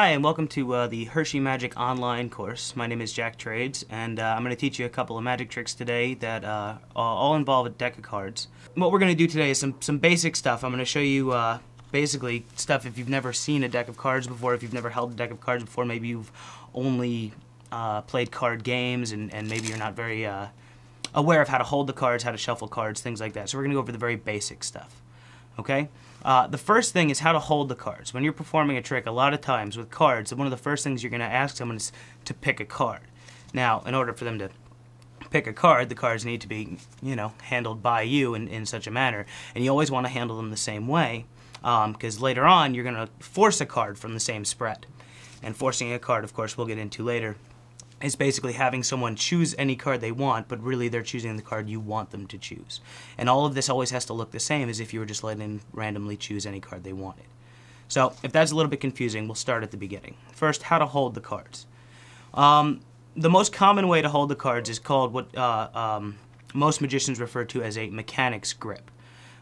Hi, and welcome to the Hershey Magic online course. My name is Jack Trades, and I'm going to teach you a couple of magic tricks today that all involve a deck of cards. And what we're going to do today is some basic stuff. I'm going to show you basically stuff if you've never seen a deck of cards before, if you've never held a deck of cards before, maybe you've only played card games, and maybe you're not very aware of how to hold the cards, how to shuffle cards, things like that. So we're going to go over the very basic stuff. Okay? The first thing is how to hold the cards. When you're performing a trick, a lot of times with cards, one of the first things you're going to ask someone is to pick a card. Now, in order for them to pick a card, the cards need to be, you know, handled by you in such a manner. And you always want to handle them the same way, because later on you're going to force a card from the same spread. And forcing a card, of course, we'll get into later, is basically having someone choose any card they want, but really they're choosing the card you want them to choose. And all of this always has to look the same as if you were just letting them randomly choose any card they wanted. So if that's a little bit confusing, we'll start at the beginning. First, how to hold the cards. The most common way to hold the cards is called what most magicians refer to as a mechanics grip.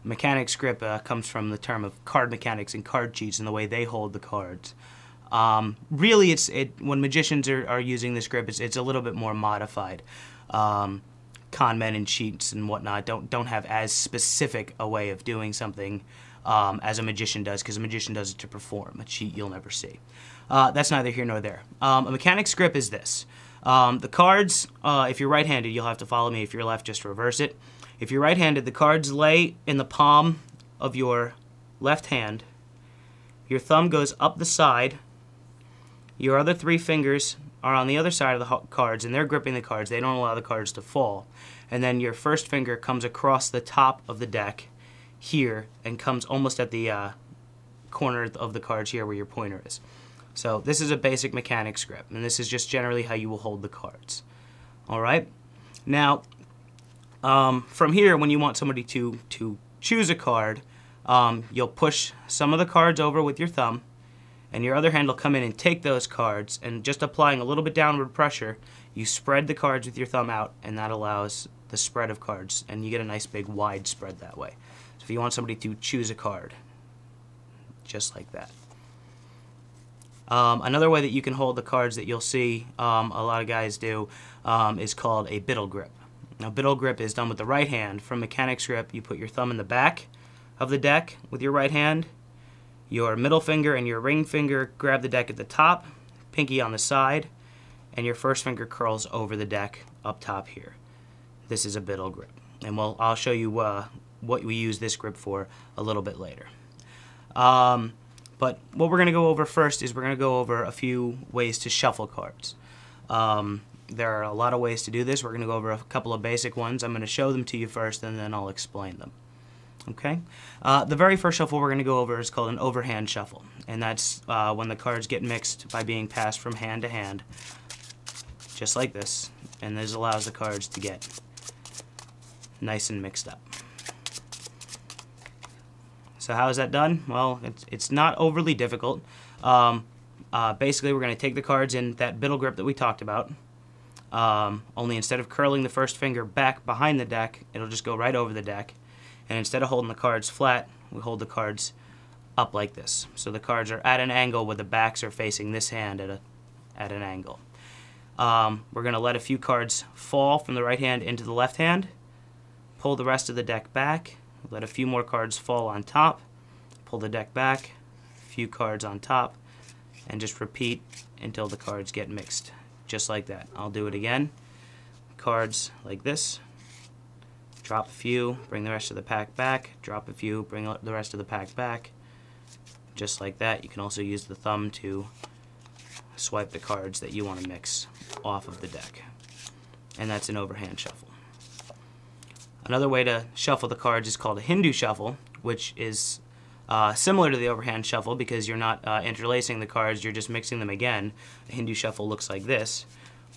A mechanics grip comes from the term of card mechanics and card cheats and the way they hold the cards. Really, when magicians are using this grip, it's a little bit more modified. Con men and cheats and whatnot don't have as specific a way of doing something as a magician does, because a magician does it to perform. A cheat you'll never see. That's neither here nor there. A mechanic's grip is this. The cards, if you're right-handed, you'll have to follow me. If you're left, just reverse it. If you're right-handed, the cards lay in the palm of your left hand. Your thumb goes up the side. Your other three fingers are on the other side of the cards, and they're gripping the cards. They don't allow the cards to fall. And then your first finger comes across the top of the deck here and comes almost at the corner of the cards here where your pointer is. So this is a basic mechanics grip, and this is just generally how you will hold the cards. All right? Now, from here, when you want somebody to choose a card, you'll push some of the cards over with your thumb, and your other hand will come in and take those cards, and just applying a little bit downward pressure, you spread the cards with your thumb out, and that allows the spread of cards, and you get a nice big wide spread that way. So if you want somebody to choose a card, just like that. Another way that you can hold the cards that you'll see a lot of guys do is called a biddle grip. Now, biddle grip is done with the right hand. From mechanics grip, you put your thumb in the back of the deck with your right hand. Your middle finger and your ring finger grab the deck at the top, pinky on the side, and your first finger curls over the deck up top here. This is a biddle grip, and I'll show you what we use this grip for a little bit later. But what we're going to go over first is we're going to go over a few ways to shuffle cards. There are a lot of ways to do this. We're going to go over a couple of basic ones. I'm going to show them to you first, and then I'll explain them. Okay? The very first shuffle we're going to go over is called an overhand shuffle, and that's when the cards get mixed by being passed from hand to hand, just like this, and this allows the cards to get nice and mixed up. So how is that done? Well, it's not overly difficult. Basically, we're going to take the cards in that biddle grip that we talked about, only instead of curling the first finger back behind the deck, it'll just go right over the deck. And instead of holding the cards flat, we hold the cards up like this. So the cards are at an angle where the backs are facing this hand at an angle. We're going to let a few cards fall from the right hand into the left hand, pull the rest of the deck back, let a few more cards fall on top, pull the deck back, a few cards on top, and just repeat until the cards get mixed, just like that. I'll do it again. Cards like this. Drop a few, bring the rest of the pack back, drop a few, bring the rest of the pack back, just like that. You can also use the thumb to swipe the cards that you want to mix off of the deck. And that's an overhand shuffle. Another way to shuffle the cards is called a Hindu shuffle, which is similar to the overhand shuffle because you're not interlacing the cards, you're just mixing them again. A Hindu shuffle looks like this,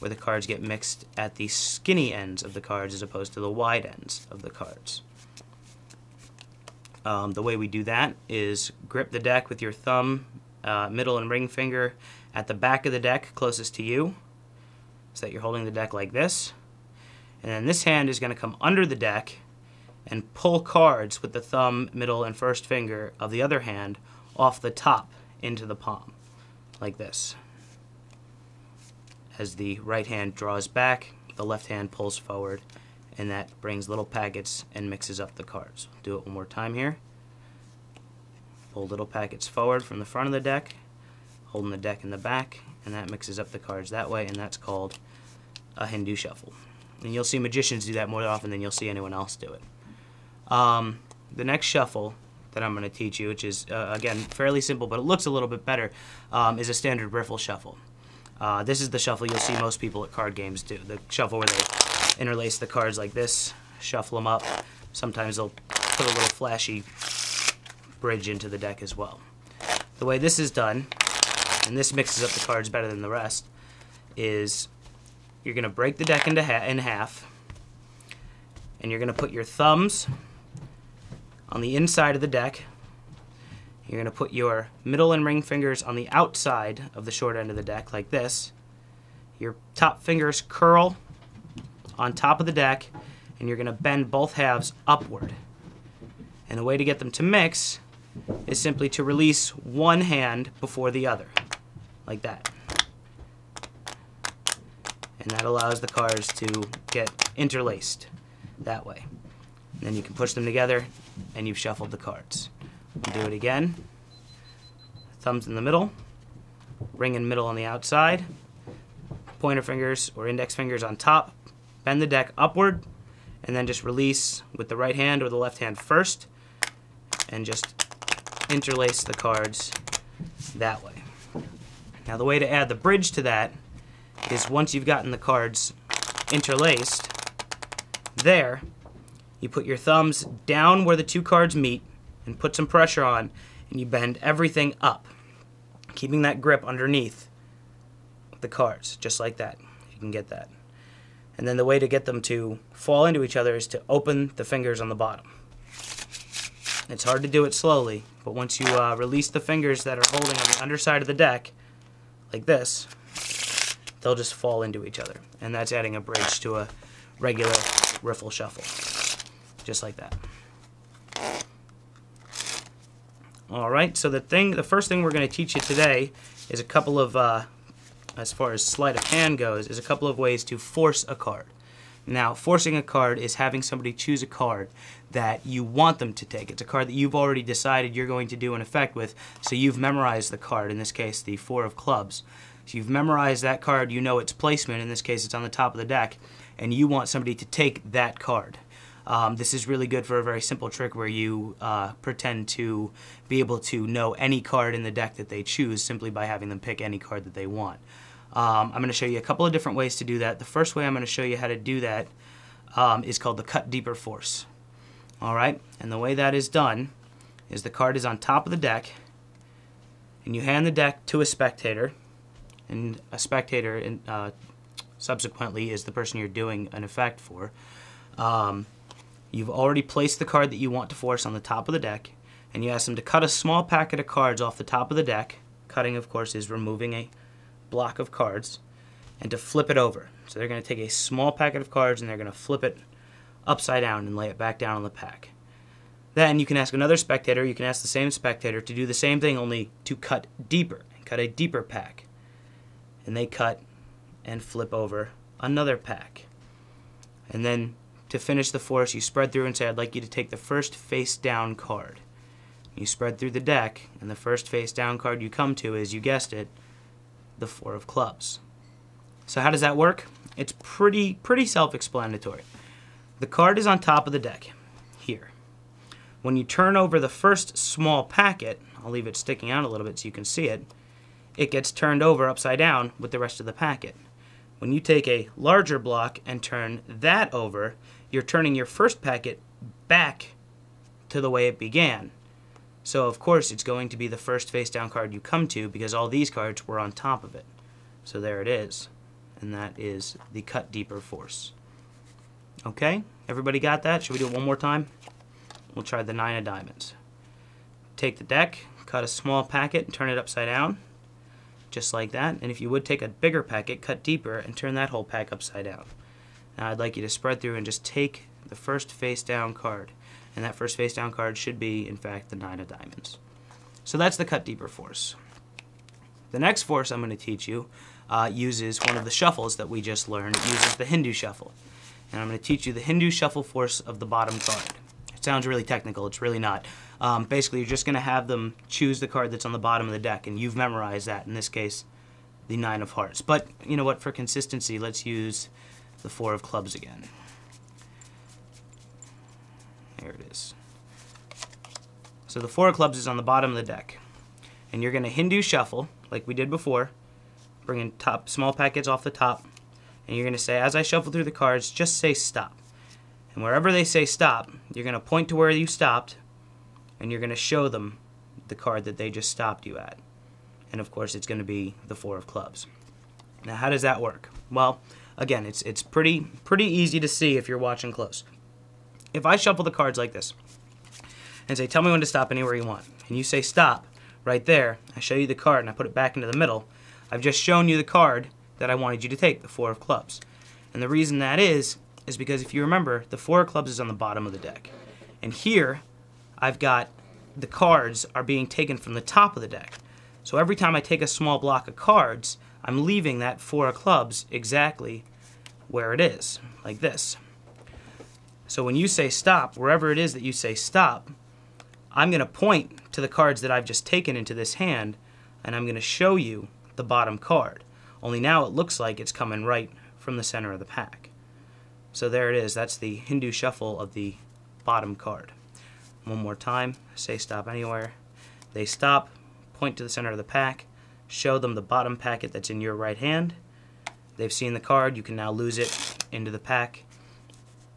where the cards get mixed at the skinny ends of the cards as opposed to the wide ends of the cards. The way we do that is grip the deck with your thumb, middle and ring finger at the back of the deck closest to you, so that you're holding the deck like this. And then this hand is going to come under the deck and pull cards with the thumb, middle, and first finger of the other hand off the top into the palm, like this. As the right hand draws back, the left hand pulls forward, and that brings little packets and mixes up the cards. Do it one more time here. Pull little packets forward from the front of the deck, holding the deck in the back, and that mixes up the cards that way, and that's called a Hindu shuffle. And you'll see magicians do that more often than you'll see anyone else do it. The next shuffle that I'm going to teach you, which is, again, fairly simple, but it looks a little bit better, is a standard riffle shuffle. This is the shuffle you'll see most people at card games do. The shuffle where they interlace the cards like this, shuffle them up. Sometimes they'll put a little flashy bridge into the deck as well. The way this is done, and this mixes up the cards better than the rest, is you're going to break the deck in half, and you're going to put your thumbs on the inside of the deck. You're going to put your middle and ring fingers on the outside of the short end of the deck, like this. Your top fingers curl on top of the deck, and you're going to bend both halves upward. And the way to get them to mix is simply to release one hand before the other, like that. And that allows the cards to get interlaced that way. And then you can push them together, and you've shuffled the cards. Do it again. Thumbs in the middle, ring in middle on the outside, pointer fingers or index fingers on top, bend the deck upward, and then just release with the right hand or the left hand first, and just interlace the cards that way. Now the way to add the bridge to that is once you've gotten the cards interlaced, there, you put your thumbs down where the two cards meet, and put some pressure on, and you bend everything up, keeping that grip underneath the cards, just like that. You can get that. And then the way to get them to fall into each other is to open the fingers on the bottom. It's hard to do it slowly, but once you release the fingers that are holding on the underside of the deck, like this, they'll just fall into each other. And that's adding a bridge to a regular riffle shuffle, just like that. Alright, so the first thing we're going to teach you today is a couple of, as far as sleight of hand goes, is a couple of ways to force a card. Now, forcing a card is having somebody choose a card that you want them to take. It's a card that you've already decided you're going to do an effect with, so you've memorized the card, in this case the four of clubs. So you've memorized that card, you know its placement, in this case it's on the top of the deck, and you want somebody to take that card. This is really good for a very simple trick where you pretend to be able to know any card in the deck that they choose simply by having them pick any card that they want. I'm going to show you a couple of different ways to do that. The first way I'm going to show you how to do that is called the Cut Deeper Force. All right, and the way that is done is the card is on top of the deck, and you hand the deck to a spectator, and a spectator subsequently is the person you're doing an effect for. You've already placed the card that you want to force on the top of the deck, and you ask them to cut a small packet of cards off the top of the deck. Cutting, of course, is removing a block of cards, and to flip it over. So they're going to take a small packet of cards, and they're going to flip it upside down and lay it back down on the pack. Then you can ask another spectator, you can ask the same spectator to do the same thing, only to cut deeper, and cut a deeper pack. And they cut and flip over another pack. And then to finish the force, you spread through and say, I'd like you to take the first face-down card. You spread through the deck, and the first face-down card you come to is, you guessed it, the four of clubs. So how does that work? It's pretty self-explanatory. The card is on top of the deck, here. When you turn over the first small packet, I'll leave it sticking out a little bit so you can see it, it gets turned over upside down with the rest of the packet. When you take a larger block and turn that over, you're turning your first packet back to the way it began. So of course it's going to be the first face down card you come to, because all these cards were on top of it. So there it is, and that is the Cut Deeper Force. Okay, everybody got that? Should we do it one more time? We'll try the nine of diamonds. Take the deck, cut a small packet and turn it upside down, just like that. And if you would, take a bigger packet, cut deeper, and turn that whole pack upside down. Now I'd like you to spread through and just take the first face down card. And that first face down card should be, in fact, the nine of diamonds. So that's the Cut Deeper Force. The next force I'm going to teach you uses one of the shuffles that we just learned. It uses the Hindu shuffle. And I'm going to teach you the Hindu shuffle force of the bottom card. It sounds really technical. It's really not. Basically, you're just going to have them choose the card that's on the bottom of the deck, and you've memorized that, in this case, the 9 of hearts. But you know what? For consistency, let's use the 4 of clubs again. There it is. So the 4 of clubs is on the bottom of the deck. And you're going to Hindu shuffle, like we did before, bringing top small packets off the top. And you're going to say, as I shuffle through the cards, just say stop. And wherever they say stop, you're going to point to where you stopped, and you're going to show them the card that they just stopped you at. And of course, it's going to be the 4 of clubs. Now, how does that work? Well, again, it's pretty easy to see if you're watching close. If I shuffle the cards like this and say, tell me when to stop anywhere you want, and you say stop right there, I show you the card and I put it back into the middle, I've just shown you the card that I wanted you to take, the 4 of clubs. And the reason that is because if you remember, the 4 of clubs is on the bottom of the deck. And here, I've got the cards are being taken from the top of the deck. So every time I take a small block of cards, I'm leaving that 4 of clubs exactly where it is, like this. So when you say stop, wherever it is that you say stop, I'm going to point to the cards that I've just taken into this hand, and I'm going to show you the bottom card. Only now it looks like it's coming right from the center of the pack. So there it is. That's the Hindu shuffle of the bottom card. One more time, say stop anywhere. They stop, point to the center of the pack, show them the bottom packet that's in your right hand. They've seen the card, you can now lose it into the pack,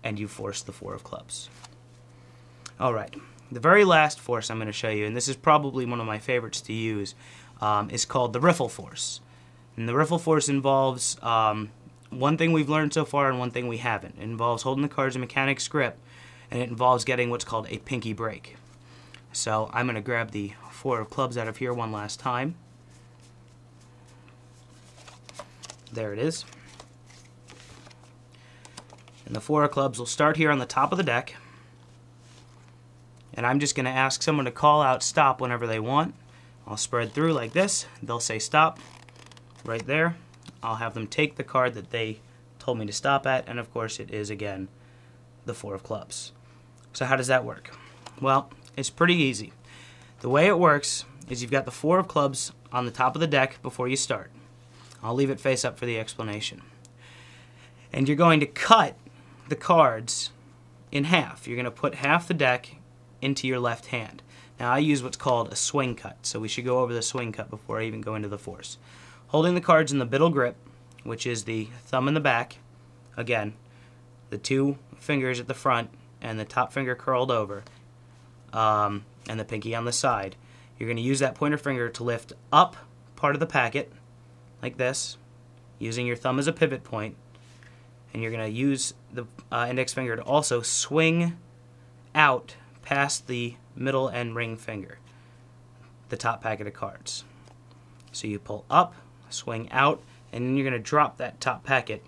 and you force the 4 of clubs. All right, the very last force I'm going to show you, and this is probably one of my favorites to use, is called the riffle force. And the riffle force involves one thing we've learned so far and one thing we haven't. It involves holding the cards in mechanics grip, and it involves getting what's called a pinky break. So I'm going to grab the 4 of clubs out of here one last time. There it is. And the 4 of clubs will start here on the top of the deck. And I'm just going to ask someone to call out stop whenever they want. I'll spread through like this. They'll say stop right there. I'll have them take the card that they told me to stop at. And of course, it is again the 4 of clubs. So how does that work? Well, it's pretty easy. The way it works is you've got the 4 of clubs on the top of the deck before you start. I'll leave it face up for the explanation. And you're going to cut the cards in half. You're going to put half the deck into your left hand. Now I use what's called a swing cut, so we should go over the swing cut before I even go into the force. Holding the cards in the biddle grip, which is the thumb in the back, again, the 2 fingers at the front and the top finger curled over, and the pinky on the side. You're going to use that pointer finger to lift up part of the packet, like this, using your thumb as a pivot point, and you're going to use the index finger to also swing out past the middle and ring finger, the top packet of cards. So you pull up, swing out, and then you're going to drop that top packet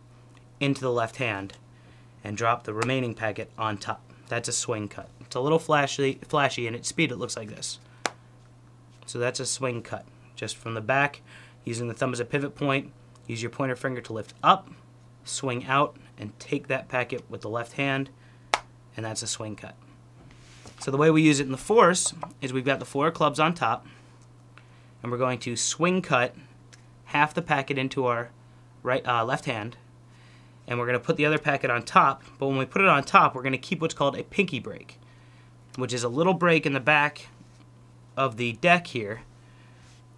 into the left hand and drop the remaining packet on top. That's a swing cut. It's a little flashy, and at speed it looks like this. So that's a swing cut. Just from the back, using the thumb as a pivot point, use your pointer finger to lift up, swing out, and take that packet with the left hand, and that's a swing cut. So the way we use it in the force is we've got the 4 of clubs on top, and we're going to swing cut half the packet into our left hand, and we're going to put the other packet on top, but when we put it on top, we're going to keep what's called a pinky break, which is a little break in the back of the deck here,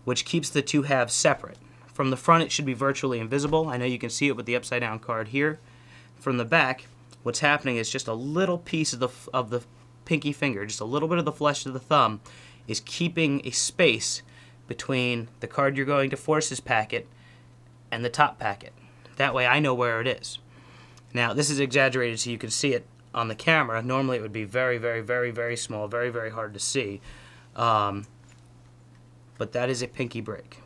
which keeps the 2 halves separate. From the front, it should be virtually invisible. I know you can see it with the upside down card here. From the back, what's happening is just a little piece of the pinky finger, just a little bit of the flesh of the thumb, is keeping a space between the card you're going to force's packet and the top packet. That way I know where it is. Now, this is exaggerated so you can see it on the camera. Normally it would be very, very, very, very small, very, very hard to see. But that is a pinky break.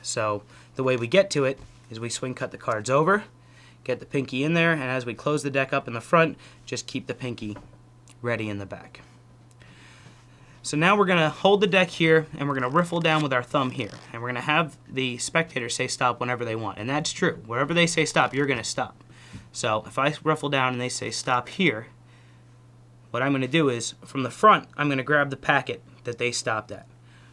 So the way we get to it is we swing cut the cards over, get the pinky in there, and as we close the deck up in the front, just keep the pinky ready in the back. So now we're gonna hold the deck here and we're gonna riffle down with our thumb here. And we're gonna have the spectator say stop whenever they want. And that's true. Wherever they say stop, you're gonna stop. So if I riffle down and they say stop here, what I'm gonna do is from the front, I'm gonna grab the packet that they stopped at.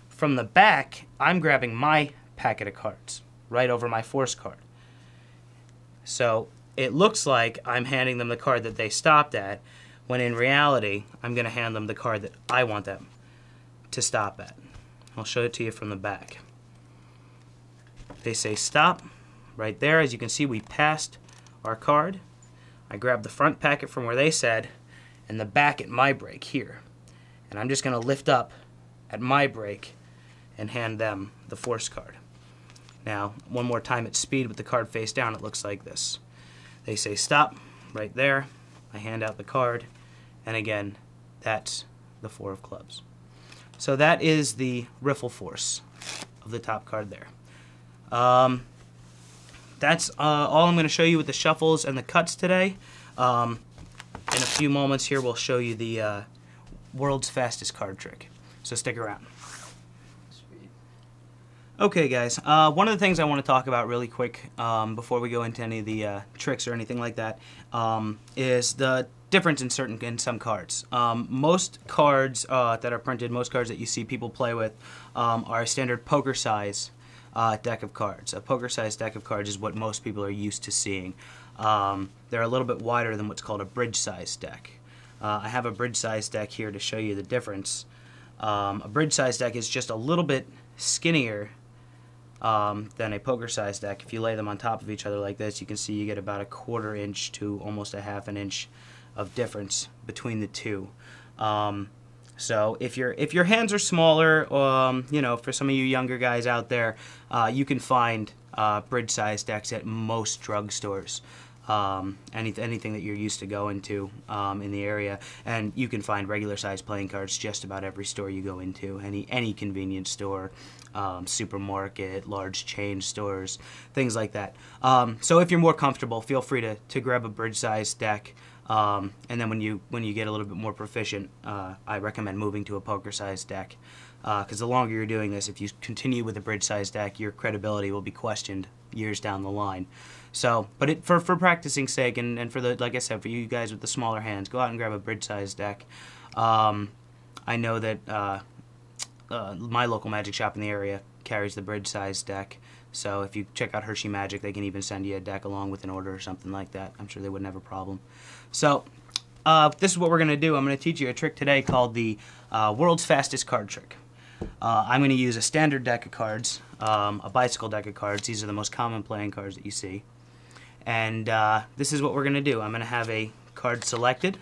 From the back, I'm grabbing my packet of cards right over my force card. So it looks like I'm handing them the card that they stopped at, when in reality, I'm gonna hand them the card that I want them to stop at. I'll show it to you from the back. They say stop right there. As you can see, we passed our card. I grabbed the front packet from where they said and the back at my break here. And I'm just gonna lift up at my break and hand them the force card. Now, one more time at speed with the card face down, it looks like this. They say stop right there. I hand out the card, and again, that's the four of clubs. So that is the riffle force of the top card there. That's all I'm going to show you with the shuffles and the cuts today. In a few moments here, we'll show you the world's fastest card trick. So stick around. Okay guys, one of the things I want to talk about really quick before we go into any of the tricks or anything like that is the difference in some cards. Most cards that are printed, most cards that you see people play with are a standard poker size deck of cards. A poker size deck of cards is what most people are used to seeing. They're a little bit wider than what's called a bridge size deck. I have a bridge size deck here to show you the difference. A bridge size deck is just a little bit skinnier than a poker size deck. If you lay them on top of each other like this, you can see you get about a quarter inch to almost a half an inch of difference between the two. So if your hands are smaller, you know, for some of you younger guys out there, you can find bridge size decks at most drugstores. Anything that you're used to going to in the area, and you can find regular size playing cards just about every store you go into, any convenience store, supermarket, large chain stores, things like that. So if you're more comfortable, feel free to grab a bridge size deck, and then when you get a little bit more proficient, I recommend moving to a poker size deck, because the longer you're doing this, if you continue with a bridge size deck, your credibility will be questioned years down the line. So, but for practicing sake, and for the, like I said, for you guys with the smaller hands, go out and grab a bridge size deck. I know that my local magic shop in the area carries the bridge size deck. So if you check out Hershey Magic, they can even send you a deck along with an order or something like that. I'm sure they wouldn't have a problem. So this is what we're going to do. I'm going to teach you a trick today called the world's fastest card trick. I'm going to use a standard deck of cards, a bicycle deck of cards. These are the most common playing cards that you see. And this is what we're going to do. I'm going to have a card selected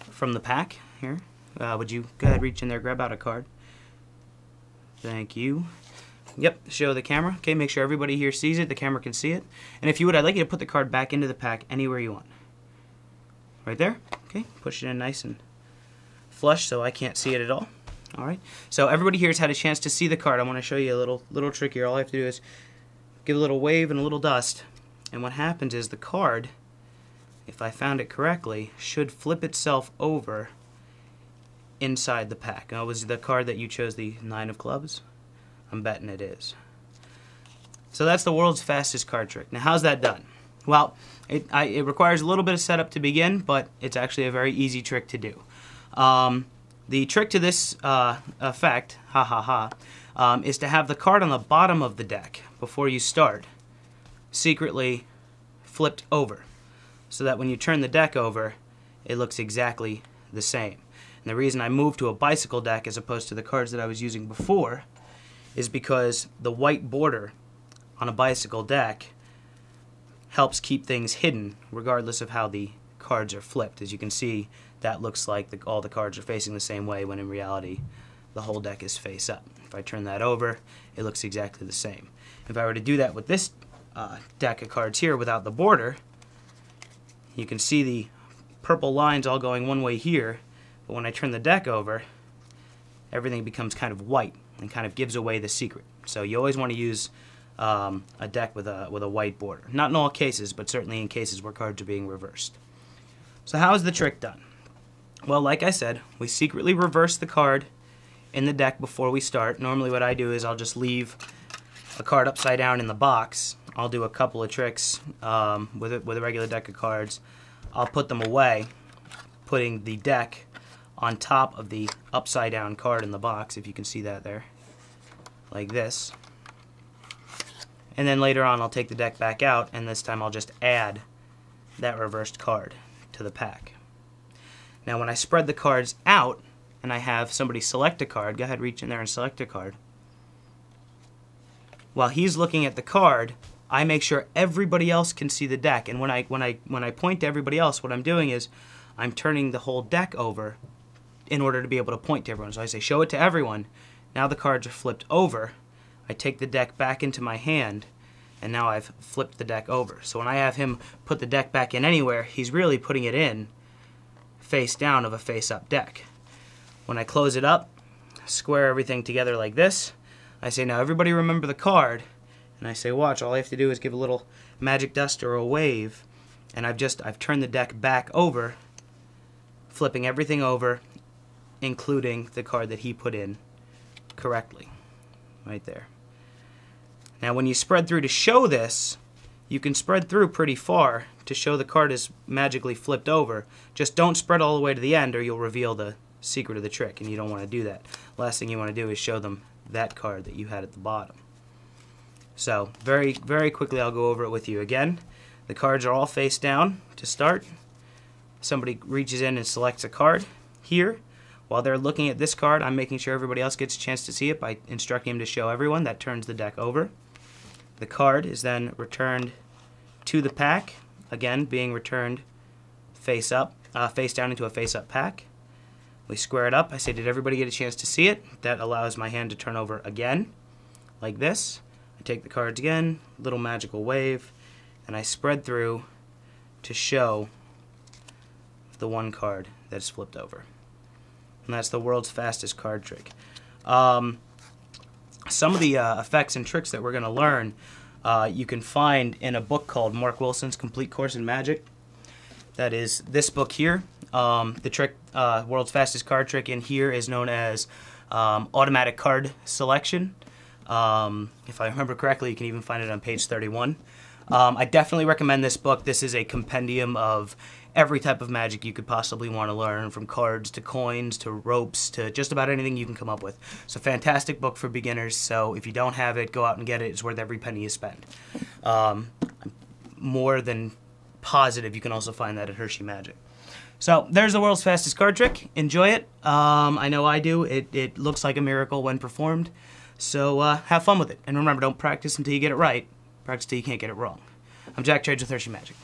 from the pack here. Would you go ahead, reach in there, grab out a card. Thank you. Yep, show the camera. Okay, make sure everybody here sees it. The camera can see it. And if you would, I'd like you to put the card back into the pack anywhere you want. Right there. Okay, push it in nice and flush so I can't see it at all. All right, so everybody here has had a chance to see the card. I want to show you a little trick here. All I have to do is give a little wave and a little dust. And what happens is the card, if I found it correctly, should flip itself over inside the pack. Now, was the card that you chose the 9 of clubs? I'm betting it is. So that's the world's fastest card trick. Now, how's that done? Well, it requires a little bit of setup to begin, but it's actually a very easy trick to do. The trick to this effect, is to have the card on the bottom of the deck before you start secretly flipped over, so that when you turn the deck over, it looks exactly the same. And the reason I moved to a bicycle deck as opposed to the cards that I was using before is because the white border on a bicycle deck helps keep things hidden regardless of how the cards are flipped. As you can see, that looks like all the cards are facing the same way, when in reality the whole deck is face up. If I turn that over, it looks exactly the same. If I were to do that with this deck of cards here without the border, you can see the purple lines all going one way here, but when I turn the deck over, everything becomes kind of white and kind of gives away the secret. So you always want to use a deck with a white border. Not in all cases, but certainly in cases where cards are being reversed. So how is the trick done? Well, like I said, we secretly reverse the card in the deck before we start. Normally what I do is I'll just leave a card upside down in the box. I'll do a couple of tricks with a regular deck of cards. I'll put them away, putting the deck on top of the upside down card in the box, if you can see that there, like this. And then later on I'll take the deck back out, and this time I'll just add that reversed card to the pack. Now when I spread the cards out and I have somebody select a card, go ahead, reach in there and select a card. While he's looking at the card, I make sure everybody else can see the deck, and when I point to everybody else, what I'm doing is I'm turning the whole deck over in order to be able to point to everyone. So I say, show it to everyone. Now the cards are flipped over. I take the deck back into my hand, and now I've flipped the deck over. So when I have him put the deck back in anywhere, he's really putting it in face down of a face-up deck. When I close it up, square everything together like this, I say, now everybody remember the card, and I say, watch, all I have to do is give a little magic dust or a wave, and I've turned the deck back over, flipping everything over, including the card that he put in correctly, right there. Now when you spread through to show this, you can spread through pretty far to show the card is magically flipped over. Just don't spread all the way to the end, or you'll reveal the secret of the trick, and you don't want to do that. Last thing you want to do is show them that card that you had at the bottom. So very, very quickly I'll go over it with you again. The cards are all face down to start. Somebody reaches in and selects a card here. While they're looking at this card, I'm making sure everybody else gets a chance to see it by instructing him to show everyone. That turns the deck over. The card is then returned to the pack, again being returned face up, face down into a face up pack. We square it up. I say, did everybody get a chance to see it? That allows my hand to turn over again, like this. I take the cards again, little magical wave, and I spread through to show the one card that's flipped over. And that's the world's fastest card trick. Some of the effects and tricks that we're going to learn, you can find in a book called Mark Wilson's Complete Course in Magic. That is this book here. The trick, world's fastest card trick, in here is known as automatic card selection. If I remember correctly, you can even find it on page 31. I definitely recommend this book. This is a compendium of every type of magic you could possibly want to learn, from cards to coins to ropes to just about anything you can come up with. It's a fantastic book for beginners, so if you don't have it, go out and get it. It's worth every penny you spend. I'm more than positive you can also find that at Hershey Magic. So there's the world's fastest card trick. Enjoy it. I know I do. It looks like a miracle when performed. So have fun with it. And remember, don't practice until you get it right. Practice till you can't get it wrong. I'm Jack Trades with Hershey Magic.